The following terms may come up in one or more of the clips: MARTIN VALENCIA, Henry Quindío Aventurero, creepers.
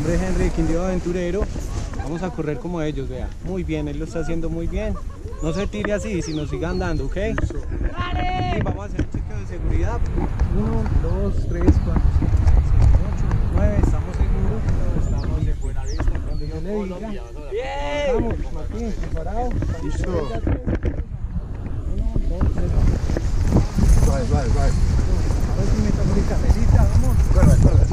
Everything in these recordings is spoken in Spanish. nombre es Henry Quindío Aventurero. Vamos a correr como ellos, vea. Muy bien, él lo está haciendo muy bien. No se tire así, sino siga andando, ¿ok? ¡Vale! Y vamos a hacer un chequeo de seguridad. 1, 2, 3, 4, 5, 6, 7, 8, 9. Estamos seguros. Estamos en buena vista. Cuando yo le diga. ¡Bien! Estamos, Martín, preparados. Listo. 1, 2, 3, 4. Vale, vale, vale. A ver si me tomo mi cafecita, vamos. Corre, corre.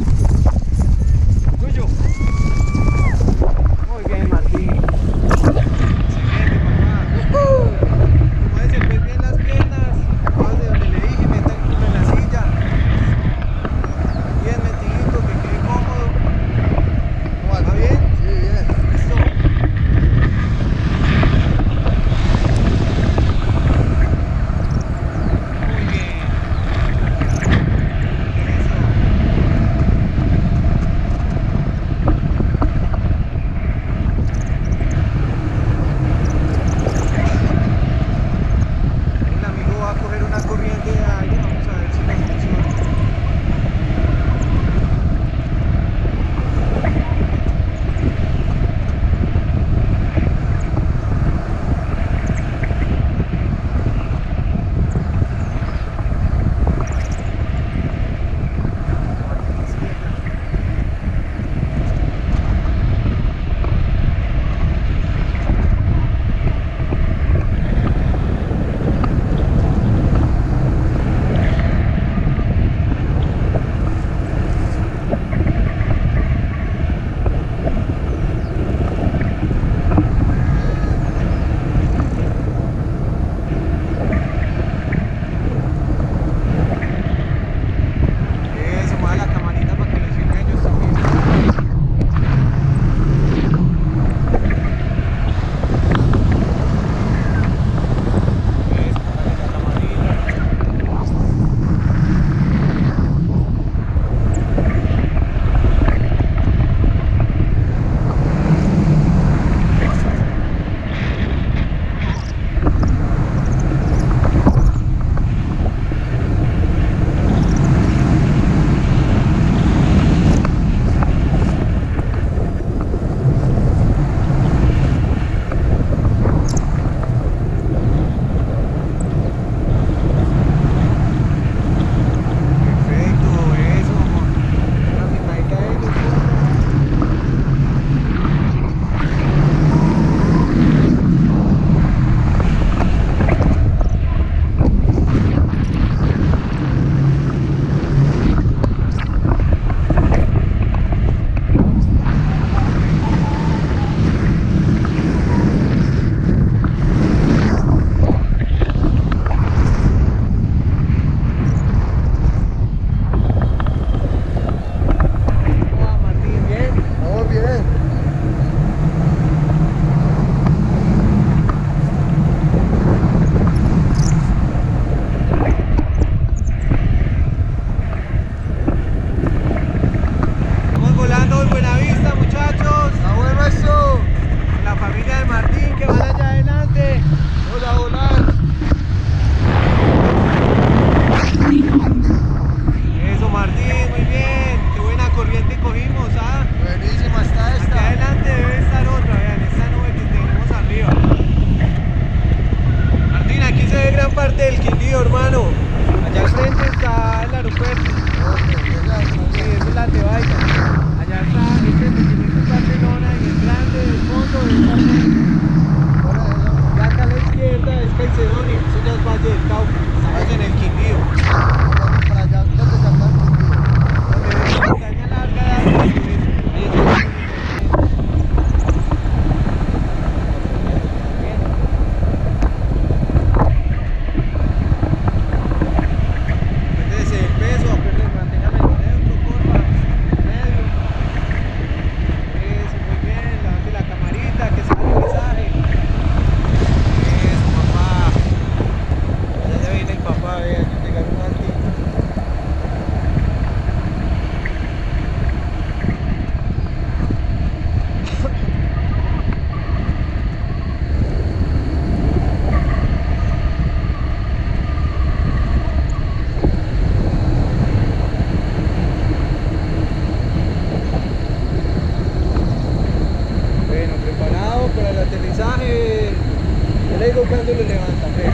algo cuando lo levanta, pues.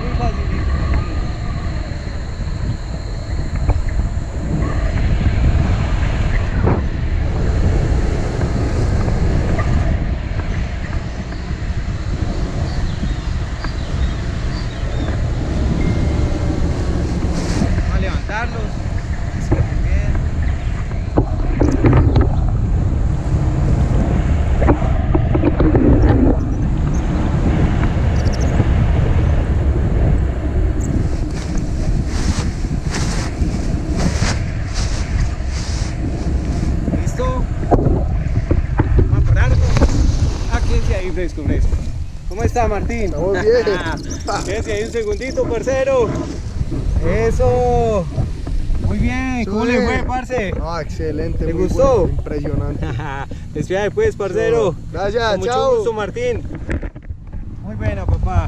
Muy facilito. Fresco. ¿Cómo está, Martín? Estamos bien. Quédense ahí un segundito, parcero. Eso. Muy bien. ¿Cómo le fue, parce? No, excelente. ¿Te gustó? Bueno, impresionante. Despídate pues, parcero. Gracias, con mucho gusto, Martín. Muy buena, papá.